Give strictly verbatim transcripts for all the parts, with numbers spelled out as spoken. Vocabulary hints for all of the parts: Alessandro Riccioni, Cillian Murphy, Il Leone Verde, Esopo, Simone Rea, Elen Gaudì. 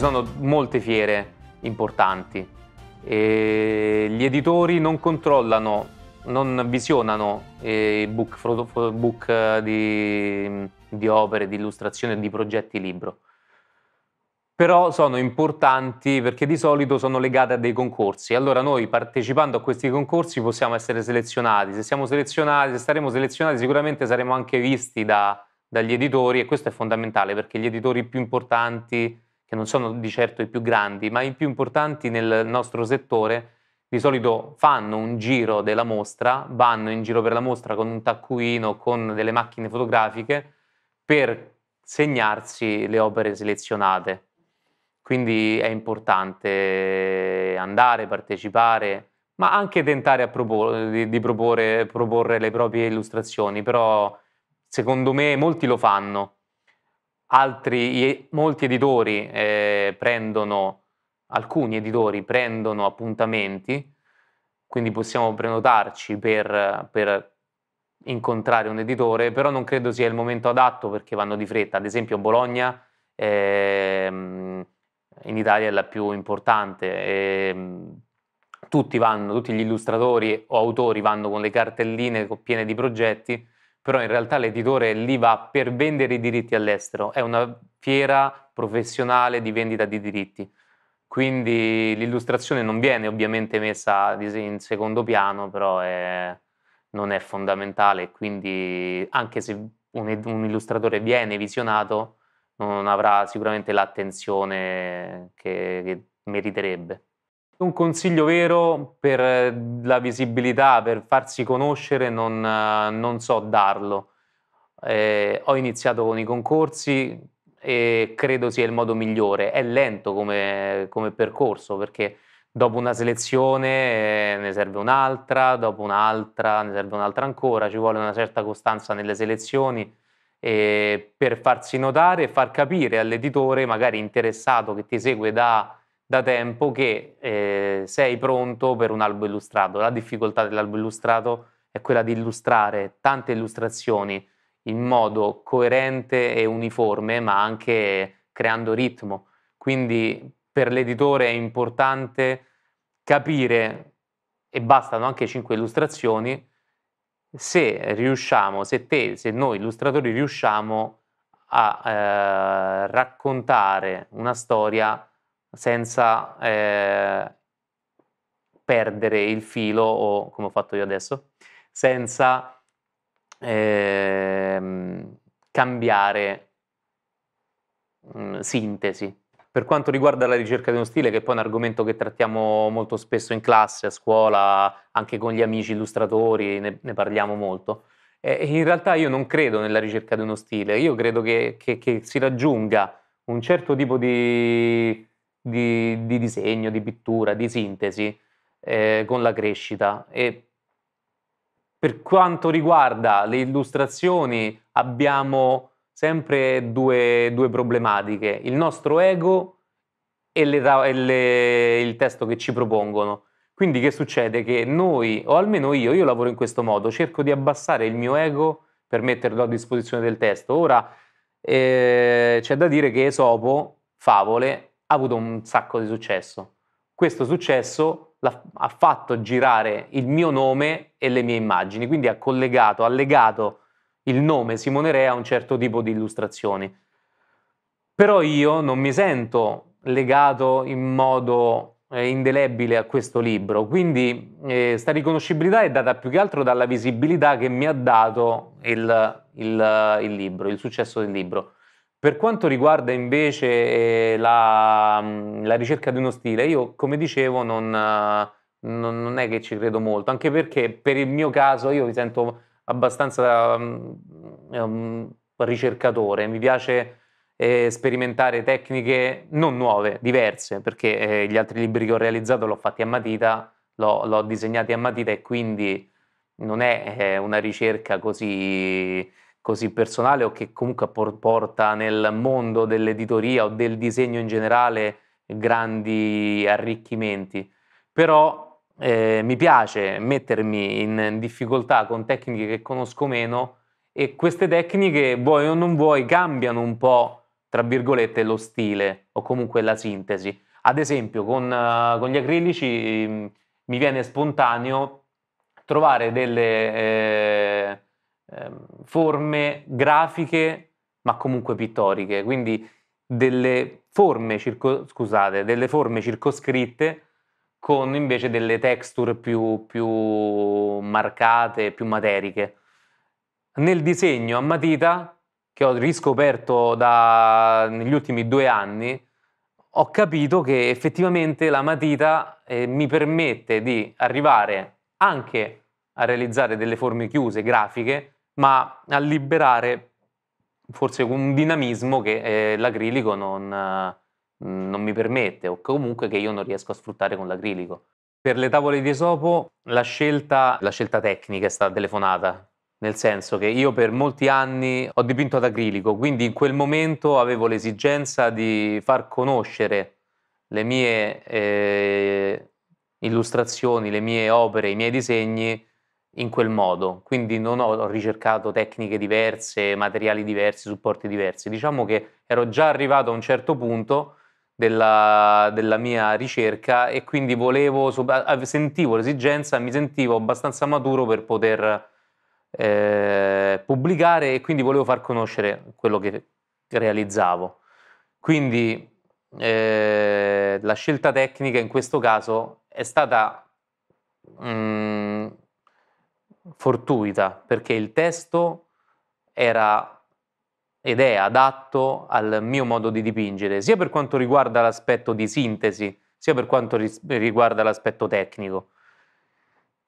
sono molte fiere importanti e gli editori non controllano, non visionano i book, book di, di opere, di illustrazione, di progetti libro. Però sono importanti perché di solito sono legate a dei concorsi. Allora noi, partecipando a questi concorsi, possiamo essere selezionati. Se siamo selezionati, se saremo selezionati, sicuramente saremo anche visti da, dagli editori, e questo è fondamentale perché gli editori più importanti, che non sono di certo i più grandi, ma i più importanti nel nostro settore, di solito fanno un giro della mostra, vanno in giro per la mostra con un taccuino, con delle macchine fotografiche, per segnarsi le opere selezionate. Quindi è importante andare, partecipare, ma anche tentare a propor di, di proporre, proporre le proprie illustrazioni. Però secondo me molti lo fanno, altri, molti editori eh, prendono, alcuni editori prendono appuntamenti, quindi possiamo prenotarci per, per incontrare un editore, però non credo sia il momento adatto perché vanno di fretta. Ad esempio Bologna... Eh, in Italia è la più importante, e tutti vanno, tutti gli illustratori o autori vanno con le cartelline piene di progetti, però in realtà l'editore lì va per vendere i diritti all'estero, è una fiera professionale di vendita di diritti, quindi l'illustrazione non viene ovviamente messa in secondo piano, però è, non è fondamentale, quindi anche se un, un illustratore viene visionato, non avrà sicuramente l'attenzione che, che meriterebbe. Un consiglio vero per la visibilità, per farsi conoscere, non, non so darlo. Eh, ho iniziato con i concorsi e credo sia il modo migliore. È lento come, come percorso, perché dopo una selezione ne serve un'altra, dopo un'altra ne serve un'altra ancora, ci vuole una certa costanza nelle selezioni, e per farsi notare e far capire all'editore magari interessato che ti segue da, da tempo che eh, sei pronto per un albo illustrato. La difficoltà dell'albo illustrato è quella di illustrare tante illustrazioni in modo coerente e uniforme, ma anche creando ritmo, quindi per l'editore è importante capire, e bastano anche cinque illustrazioni, se riusciamo, se te, se noi illustratori riusciamo a eh, raccontare una storia senza eh, perdere il filo, o come ho fatto io adesso, senza eh, cambiare mh, sintesi. Per quanto riguarda la ricerca di uno stile, che poi è un argomento che trattiamo molto spesso in classe, a scuola, anche con gli amici illustratori, ne, ne parliamo molto, eh, in realtà io non credo nella ricerca di uno stile, io credo che, che, che si raggiunga un certo tipo di, di, di disegno, di pittura, di sintesi eh, con la crescita. E per quanto riguarda le illustrazioni abbiamo... sempre due, due problematiche, il nostro ego e, le, e le, il testo che ci propongono. Quindi che succede? Che noi, o almeno io, io lavoro in questo modo, cerco di abbassare il mio ego per metterlo a disposizione del testo. Ora eh, c'è da dire che Esopo, favole, ha avuto un sacco di successo. Questo successo ha fatto girare il mio nome e le mie immagini, quindi ha collegato, ha legato il nome Simone Rea a un certo tipo di illustrazioni. Però io non mi sento legato in modo eh, indelebile a questo libro, quindi eh, sta riconoscibilità è data più che altro dalla visibilità che mi ha dato il, il, il libro, il successo del libro. Per quanto riguarda invece eh, la, la ricerca di uno stile, io come dicevo non, non, non è che ci credo molto, anche perché per il mio caso io mi sento... abbastanza um, ricercatore, mi piace eh, sperimentare tecniche non nuove, diverse, perché eh, gli altri libri che ho realizzato l'ho fatti a matita, l'ho disegnati a matita, e quindi non è eh, una ricerca così, così personale, o che comunque porta nel mondo dell'editoria o del disegno in generale grandi arricchimenti. Però Eh, mi piace mettermi in difficoltà con tecniche che conosco meno, e queste tecniche, vuoi o non vuoi, cambiano un po' tra virgolette, lo stile o comunque la sintesi. Ad esempio, con, uh, con gli acrilici mh, mi viene spontaneo trovare delle eh, eh, forme grafiche, ma comunque pittoriche, quindi delle forme, circo scusate, delle forme circoscritte con invece delle texture più, più marcate, più materiche. Nel disegno a matita, che ho riscoperto da, negli ultimi due anni, ho capito che effettivamente la matita eh, mi permette di arrivare anche a realizzare delle forme chiuse, grafiche, ma a liberare forse un dinamismo che eh, l'acrilico non, non mi permette, o comunque che io non riesco a sfruttare con l'acrilico. Per le tavole di Esopo la scelta, la scelta tecnica è stata telefonata, nel senso che io per molti anni ho dipinto ad acrilico, quindi in quel momento avevo l'esigenza di far conoscere le mie eh, illustrazioni, le mie opere, i miei disegni in quel modo. Quindi non ho ricercato tecniche diverse, materiali diversi, supporti diversi. Diciamo che ero già arrivato a un certo punto della, della mia ricerca e quindi volevo, sentivo l'esigenza, mi sentivo abbastanza maturo per poter Eh, pubblicare, e quindi volevo far conoscere quello che realizzavo. Quindi eh, la scelta tecnica in questo caso è stata mh, fortuita, perché il testo era ed è adatto al mio modo di dipingere, sia per quanto riguarda l'aspetto di sintesi, sia per quanto riguarda l'aspetto tecnico.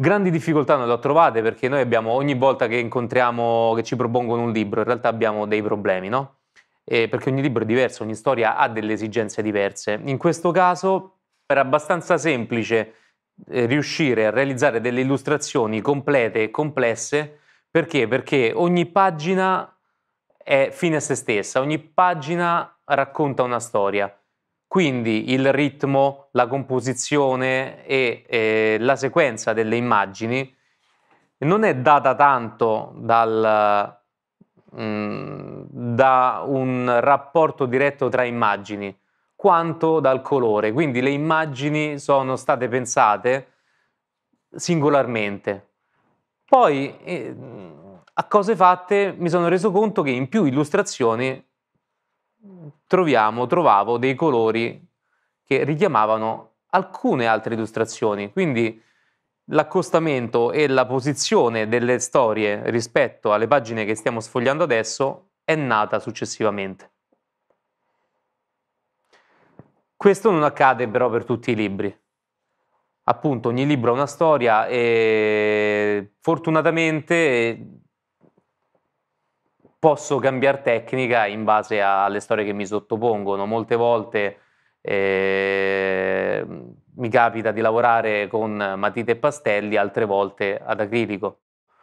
Grandi difficoltà non le ho trovate, perché noi abbiamo, ogni volta che incontriamo, che ci propongono un libro, in realtà abbiamo dei problemi, no? Eh, perché ogni libro è diverso, ogni storia ha delle esigenze diverse. In questo caso era abbastanza semplice eh, riuscire a realizzare delle illustrazioni complete e complesse, perché? Perché ogni pagina è fine a se stessa, ogni pagina racconta una storia. Quindi il ritmo, la composizione e eh, la sequenza delle immagini non è data tanto dal, mh, da un rapporto diretto tra immagini, quanto dal colore. Quindi le immagini sono state pensate singolarmente. Poi, eh, a cose fatte, mi sono reso conto che in più illustrazioni Troviamo, trovavo dei colori che richiamavano alcune altre illustrazioni, quindi l'accostamento e la posizione delle storie rispetto alle pagine che stiamo sfogliando adesso è nata successivamente. Questo non accade però per tutti i libri. Appunto, ogni libro ha una storia e fortunatamente posso cambiare tecnica in base alle storie che mi sottopongono. Molte volte eh, mi capita di lavorare con matite e pastelli, altre volte ad acrilico.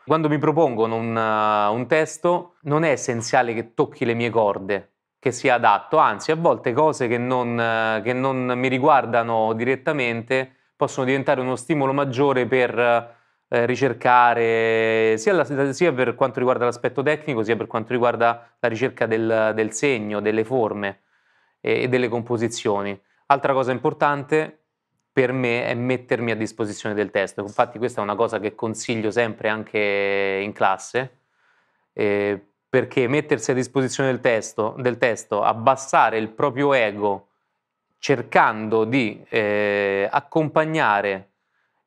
Quando mi propongono un, uh, un testo, non è essenziale che tocchi le mie corde, che sia adatto, anzi a volte cose che non, uh, che non mi riguardano direttamente possono diventare uno stimolo maggiore per Uh, ricercare sia, la, sia per quanto riguarda l'aspetto tecnico, sia per quanto riguarda la ricerca del, del segno, delle forme e, e delle composizioni. Altra cosa importante per me è mettermi a disposizione del testo, infatti questa è una cosa che consiglio sempre anche in classe, eh, perché mettersi a disposizione del testo, del testo, abbassare il proprio ego cercando di eh, accompagnare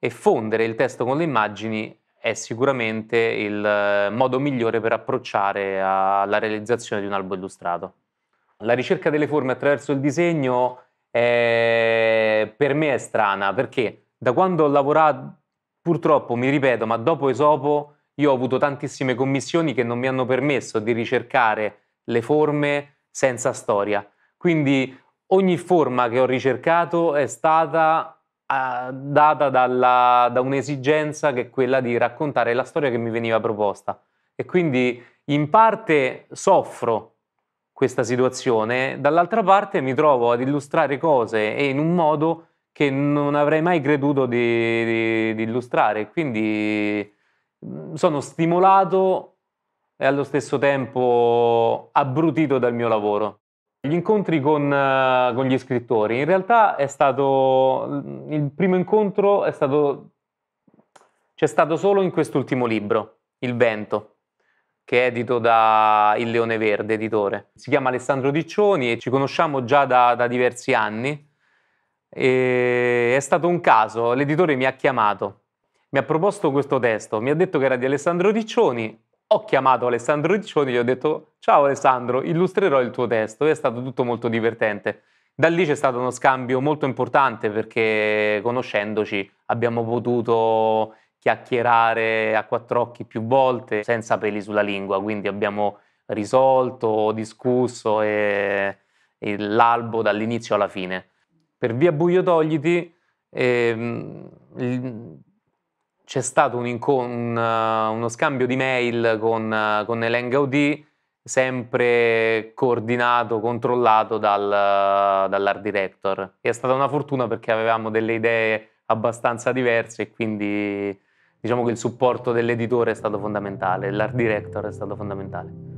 e fondere il testo con le immagini è sicuramente il modo migliore per approcciare alla realizzazione di un albo illustrato. La ricerca delle forme attraverso il disegno è, per me è strana, perché da quando ho lavorato, purtroppo mi ripeto, ma dopo Esopo io ho avuto tantissime commissioni che non mi hanno permesso di ricercare le forme senza storia. Quindi ogni forma che ho ricercato è stata data dalla, da un'esigenza che è quella di raccontare la storia che mi veniva proposta, e quindi in parte soffro questa situazione, dall'altra parte mi trovo ad illustrare cose e in un modo che non avrei mai creduto di, di, di illustrare, quindi sono stimolato e allo stesso tempo abbrutito dal mio lavoro. Gli incontri con, con gli scrittori, in realtà è stato, il primo incontro è stato, c'è stato solo in quest'ultimo libro, Il Vento, che è edito da Il Leone Verde, editore. Si chiama Alessandro Riccioni e ci conosciamo già da, da diversi anni. E è stato un caso, l'editore mi ha chiamato, mi ha proposto questo testo, mi ha detto che era di Alessandro Riccioni. Ho chiamato Alessandro Riccioni e gli ho detto: ciao Alessandro, illustrerò il tuo testo. E è stato tutto molto divertente. Da lì c'è stato uno scambio molto importante, perché conoscendoci abbiamo potuto chiacchierare a quattro occhi più volte senza peli sulla lingua, quindi abbiamo risolto, discusso e, e l'albo dall'inizio alla fine. Per via Buio Togliti ehm, c'è stato un un, uh, uno scambio di mail con, uh, con Elen Gaudì, sempre coordinato, controllato dal, uh, dall'art director. E è stata una fortuna perché avevamo delle idee abbastanza diverse e quindi diciamo che il supporto dell'editore è stato fondamentale, l'art director è stato fondamentale.